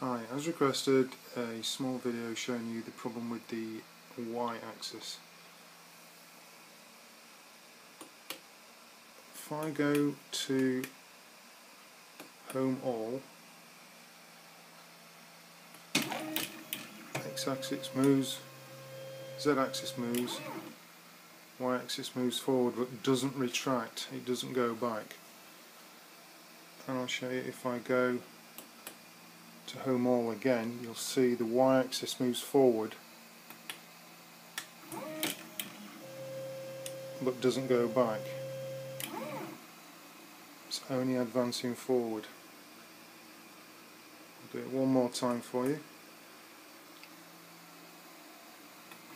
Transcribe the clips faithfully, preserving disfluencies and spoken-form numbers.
Hi, as requested, a small video showing you the problem with the y-axis. If I go to Home All, x-axis moves, z-axis moves, y-axis moves forward but doesn't retract, it doesn't go back. And I'll show you if I go to Home All again, you'll see the y-axis moves forward but doesn't go back. It's only advancing forward. I'll do it one more time for you.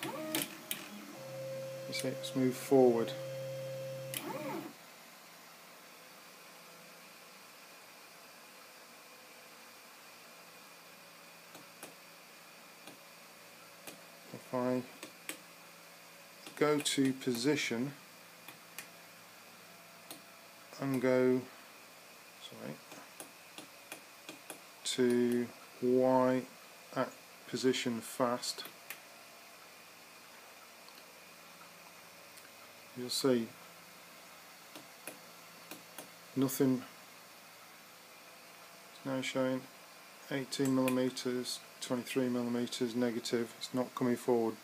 You see it's moved forward. If I go to position and go sorry, to Y at position fast, you'll see nothing. It's now showing eighteen millimeters, twenty-three millimeters negative. It's not coming forward.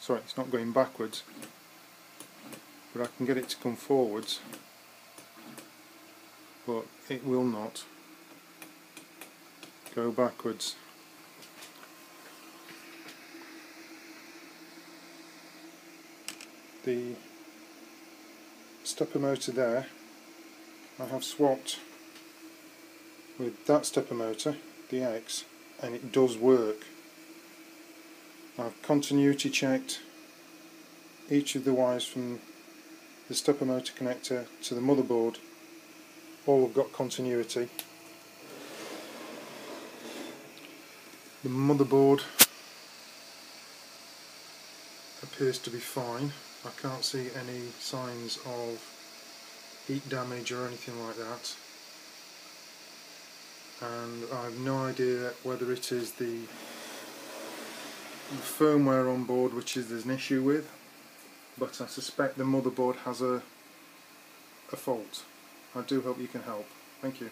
Sorry, it's not going backwards. But I can get it to come forwards, but it will not go backwards. The stepper motor there, I have swapped with that stepper motor, the X, and it does work. I've continuity checked each of the wires from the stepper motor connector to the motherboard. All have got continuity. The motherboard appears to be fine. I can't see any signs of heat damage or anything like that. And I have no idea whether it is the, the firmware on board which is there's an issue with, but I suspect the motherboard has a, a fault. I do hope you can help. Thank you.